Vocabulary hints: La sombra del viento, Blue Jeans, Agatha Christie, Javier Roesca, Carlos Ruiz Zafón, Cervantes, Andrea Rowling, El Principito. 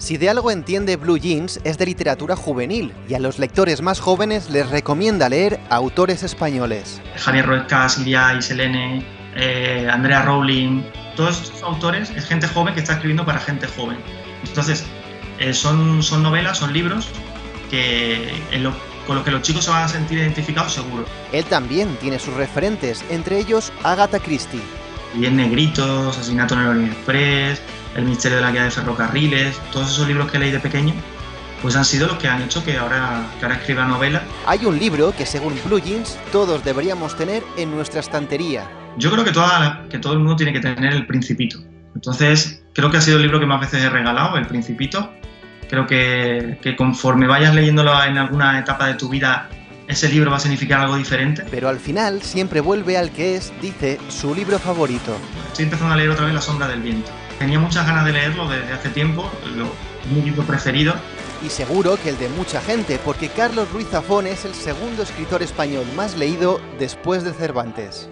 Si de algo entiende Blue Jeans es de literatura juvenil y a los lectores más jóvenes les recomienda leer autores españoles. Javier Roesca, Silvia y Selene, Andrea Rowling, todos estos autores es gente joven que está escribiendo para gente joven. Entonces son novelas, son libros que con los que los chicos se van a sentir identificados seguro. Él también tiene sus referentes, entre ellos Agatha Christie. Y en Negritos, Asesinato en el Orient Express, El misterio de la guía de ferrocarriles, todos esos libros que leí de pequeño, pues han sido los que han hecho que ahora escriba novela. Hay un libro que, según Blue Jeans, todos deberíamos tener en nuestra estantería. Yo creo que todo el mundo tiene que tener El Principito. Entonces, creo que ha sido el libro que más veces he regalado, El Principito. Creo que conforme vayas leyéndolo en alguna etapa de tu vida, ese libro va a significar algo diferente. Pero al final siempre vuelve al que es, dice, su libro favorito. Estoy empezando a leer otra vez La sombra del viento. Tenía muchas ganas de leerlo desde hace tiempo, es mi libro preferido. Y seguro que el de mucha gente, porque Carlos Ruiz Zafón es el segundo escritor español más leído después de Cervantes.